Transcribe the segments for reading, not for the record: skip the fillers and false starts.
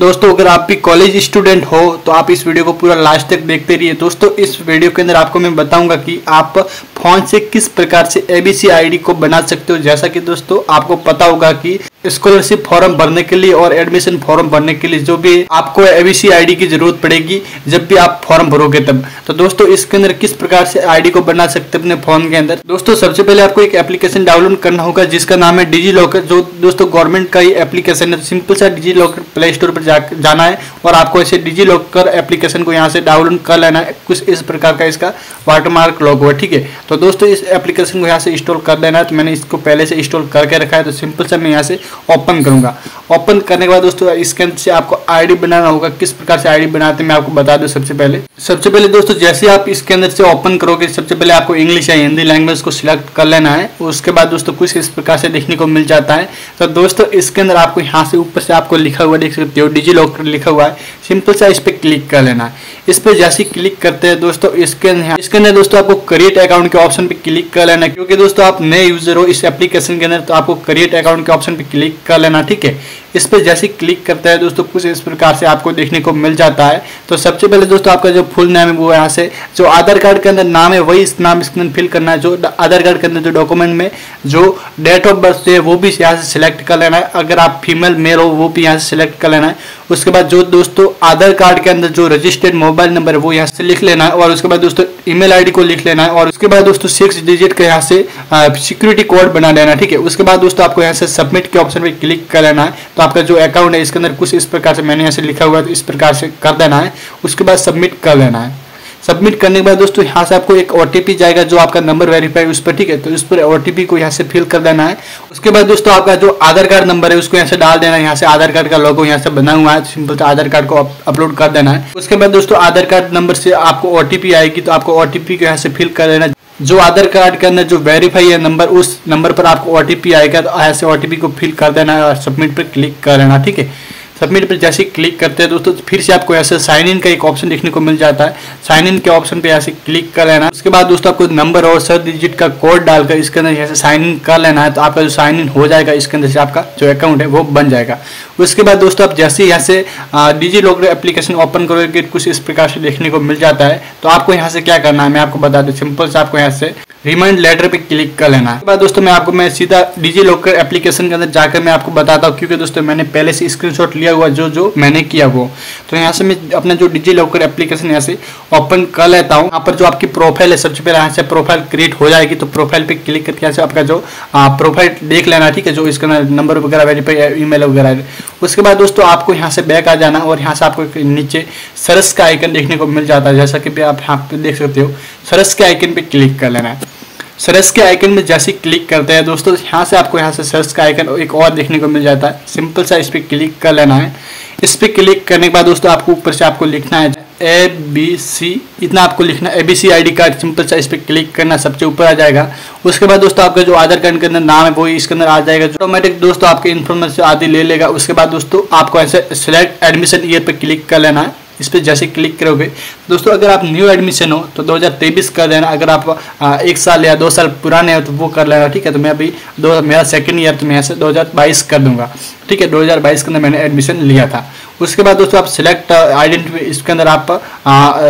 दोस्तों अगर आप भी कॉलेज स्टूडेंट हो तो आप इस वीडियो को पूरा लास्ट तक देखते रहिए। दोस्तों इस वीडियो के अंदर आपको मैं बताऊंगा कि आप फोन से किस प्रकार से ABC ID को बना सकते हो। जैसा कि दोस्तों आपको पता होगा कि स्कॉलरशिप फॉर्म भरने के लिए और एडमिशन फॉर्म भरने के लिए जो भी आपको ABC ID की जरूरत पड़ेगी जब भी आप फॉर्म भरोगे तब। तो दोस्तों इसके अंदर किस प्रकार से ID को बना सकते अपने फोन के अंदर। दोस्तों सबसे पहले आपको एक एप्लीकेशन डाउनलोड करना होगा जिसका नाम है DigiLocker, जो दोस्तों गवर्नमेंट का ही एप्लीकेशन है। सिंपल सा DigiLocker प्ले स्टोर पर जाना है और आपको ऐसे DigiLocker एप्लीकेशन को यहाँ से डाउनलोड कर लेना है। कुछ इस प्रकार का इसका वाटरमार्क लोगो है, ठीक है। तो दोस्तों इस एप्लीकेशन को यहाँ से इंस्टॉल कर देना है। तो मैंने इसको पहले से इंस्टॉल करके रखा है, तो सिंपल से मैं यहाँ से ओपन करूंगा। ओपन करने के बाद दोस्तों इसके अंदर से आपको आईडी बनाना होगा। किस प्रकार से आईडी बनाते हैं मैं आपको बता दूं। सबसे पहले दोस्तों जैसे आप इसके अंदर से ओपन करोगे सबसे पहले आपको इंग्लिश या हिंदी लैंग्वेज को सिलेक्ट कर लेना है। उसके बाद दोस्तों कुछ इस प्रकार से देखने को मिल जाता है। तो दोस्तों इसके अंदर आपको यहाँ से ऊपर से आपको लिखा हुआ देख सकते हो DigiLocker लिखा हुआ है। सिंपल सा इस पर क्लिक कर लेना है। इस पर जैसे क्लिक करते हैं दोस्तों इसके अंदर दोस्तों आपको क्रिएट अकाउंट के ऑप्शन पे क्लिक कर लेना, क्योंकि दोस्तों आप नए यूजर हो इस एप्लीकेशन के अंदर, तो आपको क्रिएट अकाउंट के ऑप्शन पे क्लिक कर लेना, ठीक है। इस पे जैसे क्लिक करता है दोस्तों कुछ इस प्रकार से आपको देखने को मिल जाता है। तो सबसे पहले दोस्तों आपका जो फुल नाम है वो यहाँ से जो आधार कार्ड के अंदर नाम है वही इस नाम इसके अंदर फिल करना है। जो आधार कार्ड के अंदर जो डॉक्यूमेंट में जो डेट ऑफ बर्थ है वो भी यहाँ से सिलेक्ट कर लेना है। अगर आप फीमेल मेल हो वो भी यहाँ से सिलेक्ट कर लेना है। उसके बाद जो दोस्तों आधार कार्ड के अंदर जो रजिस्टर्ड मोबाइल नंबर है वो यहाँ से लिख लेना है। और उसके बाद दोस्तों ईमेल आईडी को लिख लेना है। और उसके बाद दोस्तों 6 डिजिट का यहाँ से सिक्योरिटी कोड बना लेना, ठीक है। उसके बाद दोस्तों आपको यहाँ से सबमिट के ऑप्शन पे क्लिक कर लेना है। तो आपका जो अकाउंट है इसके अंदर कुछ इस प्रकार से मैंने यहाँ से लिखा हुआ है, तो इस प्रकार से कर देना है। उसके बाद सबमिट कर लेना है। सबमिट करने के बाद दोस्तों यहाँ से आपको एक OTP जाएगा जो आपका नंबर वेरीफाई उस पर, ठीक है। तो उस पर OTP को यहाँ से फिल कर देना है। उसके बाद दोस्तों आपका जो आधार कार्ड नंबर है उसको यहाँ से डाल देना है। यहाँ से आधार कार्ड का लोगो यहाँ से बना हुआ है, सिंपल से आधार कार्ड को अपलोड कर देना है। उसके बाद दोस्तों आधार कार्ड नंबर से आपको OTP आएगी, तो आपको OTP को यहाँ से फिल कर देना है। जो आधार कार्ड के अंदर जो वेरीफाई है नंबर उस नंबर पर आपको OTP आएगा, तो ऐसे OTP को फिल कर देना है और सबमिट पर क्लिक कर देना, ठीक है। सबमिट पर जैसे क्लिक करते हैं दोस्तों फिर से आपको ऐसे साइन इन का एक ऑप्शन देखने को मिल जाता है। साइन इन के ऑप्शन पे ऐसे क्लिक कर लेना। उसके बाद दोस्तों आपको नंबर और 6 डिजिट का कोड डालकर इसके अंदर जैसे साइन इन कर लेना है। तो आपका जो साइन इन हो जाएगा इसके अंदर से आपका जो अकाउंट है वो बन जाएगा। उसके बाद दोस्तों आप जैसे यहाँ से DigiLocker एप्लीकेशन ओपन करोगे कुछ इस प्रकार से देखने को मिल जाता है। तो आपको यहाँ से क्या करना है मैं आपको बता दूँ। सिंपल से आपको यहाँ से रिमाइंड लेटर पे क्लिक कर लेना है। उसके बाद दोस्तों मैं सीधा DigiLocker एप्लीकेशन के अंदर जाकर मैं आपको बताता हूँ, क्योंकि दोस्तों मैंने पहले से स्क्रीनशॉट लिया हुआ जो मैंने किया वो। तो यहाँ से मैं अपना जो DigiLocker एप्लीकेशन यहाँ से ओपन कर लेता हूँ। यहाँ पर जो आपकी प्रोफाइल है सबसे पहले यहाँ से प्रोफाइल क्रिएट हो जाएगी। तो प्रोफाइल पे क्लिक करके यहाँ से आपका जो प्रोफाइल देख लेना, ठीक है, जो इसका नंबर वगैरह वेरीफाई ईमेल वगैरह। उसके बाद दोस्तों आपको यहाँ से बैक आ जाना और यहाँ से आपको नीचे सर्च का आइकन देखने को मिल जाता है। जैसा कि आप यहाँ पे देख सकते हो सर्च के आइकन पे क्लिक कर लेना है। सर्च के आइकन में जैसे क्लिक करते हैं दोस्तों यहाँ से आपको यहाँ से सर्च का आइकन एक और देखने को मिल जाता है। सिंपल सा इस पर क्लिक कर लेना है। इस पर क्लिक करने के बाद दोस्तों आपको ऊपर से आपको लिखना है ABC, इतना आपको लिखना है ABC ID कार्ड। सिंपल सा इस पर क्लिक करना, सबसे ऊपर आ जाएगा। उसके बाद दोस्तों आपका जो आधार कार्ड के अंदर नाम है वो इसके अंदर आ जाएगा, जो ऑटोमेटिक दोस्तों आपके इन्फॉर्मेशन आदि ले लेगा। उसके बाद दोस्तों आपको ऐसे सिलेक्ट एडमिशन ईयर पर क्लिक कर लेना है। इस पर जैसे क्लिक करोगे दोस्तों अगर आप न्यू एडमिशन हो तो 2023 कर देना। अगर आप 1 साल या 2 साल पुराने हो तो वो कर लेना, ठीक है। तो मैं अभी मेरा सेकंड ईयर तो मैं यहाँ से 2022 कर दूंगा, ठीक है। 2022 के अंदर मैंने एडमिशन लिया था। उसके बाद दोस्तों आप सिलेक्ट आइडेंटिटी इसके अंदर आप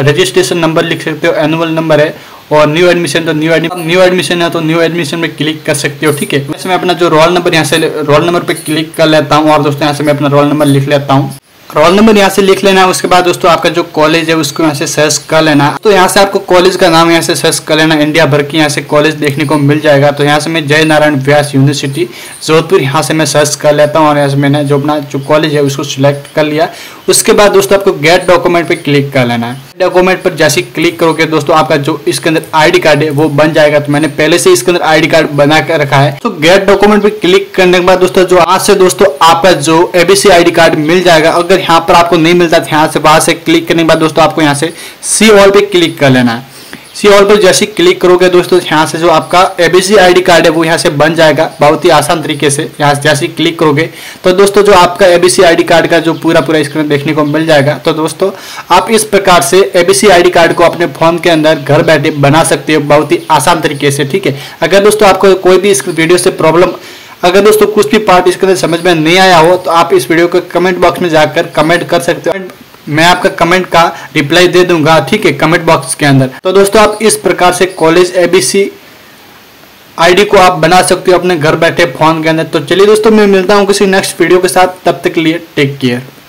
रजिस्ट्रेशन नंबर लिख सकते हो, एनुअल नंबर है। और न्यू एडमिशन तो न्यू एडमिशन है तो न्यू एडमिशन में क्लिक कर सकते हो, ठीक है। वैसे मैं अपना जो रोल नंबर यहाँ से रोल नंबर पर क्लिक कर लेता हूँ और दोस्तों यहाँ से मैं अपना रोल नंबर लिख लेता हूँ। रोल नंबर यहाँ से लिख लेना है। उसके बाद दोस्तों आपका जो कॉलेज है उसको यहाँ से सर्च कर लेना है। तो यहाँ से आपको कॉलेज का नाम यहाँ से सर्च कर लेना। इंडिया भर की यहाँ से कॉलेज देखने को मिल जाएगा। तो यहाँ से मैं जय नारायण व्यास यूनिवर्सिटी जोधपुर यहाँ से मैं सर्च कर लेता हूँ और यहाँ से मैंने जो अपना जो कॉलेज है उसको सिलेक्ट कर लिया। उसके बाद दोस्तों आपको गेट डॉक्यूमेंट पर क्लिक कर लेना है। डॉक्यूमेंट पर जैसे क्लिक करोगे दोस्तों आपका जो इसके अंदर ID कार्ड है वो बन जाएगा। तो मैंने पहले से इसके अंदर ID कार्ड बना कर रखा है। तो गेट डॉक्यूमेंट पर क्लिक करने के बाद दोस्तों जो यहाँ से दोस्तों आपका जो ABC ID कार्ड मिल जाएगा। अगर यहाँ पर आपको नहीं मिलता तो यहाँ से बाहर से क्लिक करने के बाद दोस्तों आपको यहाँ से सी ऑल पे क्लिक कर लेना है। सी ऑल पर जैसे क्लिक करोगे दोस्तों यहाँ से जो आपका ABC ID कार्ड है वो यहाँ से बन जाएगा बहुत ही आसान तरीके से। यहाँ जैसे क्लिक करोगे तो दोस्तों जो आपका ABC ID कार्ड का जो पूरा स्क्रीन देखने को मिल जाएगा। तो दोस्तों आप इस प्रकार से ABC ID कार्ड को अपने फोन के अंदर घर बैठे बना सकते हो बहुत ही आसान तरीके से, ठीक है। अगर दोस्तों आपको कोई भी इस वीडियो से प्रॉब्लम अगर दोस्तों कुछ भी पार्ट इसके अंदर समझ में नहीं आया हो तो आप इस वीडियो के कमेंट बॉक्स में जाकर कमेंट कर सकते हो, मैं आपका कमेंट का रिप्लाई दे दूंगा, ठीक है, कमेंट बॉक्स के अंदर। तो दोस्तों आप इस प्रकार से कॉलेज एबीसी आईडी को आप बना सकते हो अपने घर बैठे फोन के अंदर। तो चलिए दोस्तों, मैं मिलता हूँ किसी नेक्स्ट वीडियो के साथ, तब तक के लिए टेक केयर।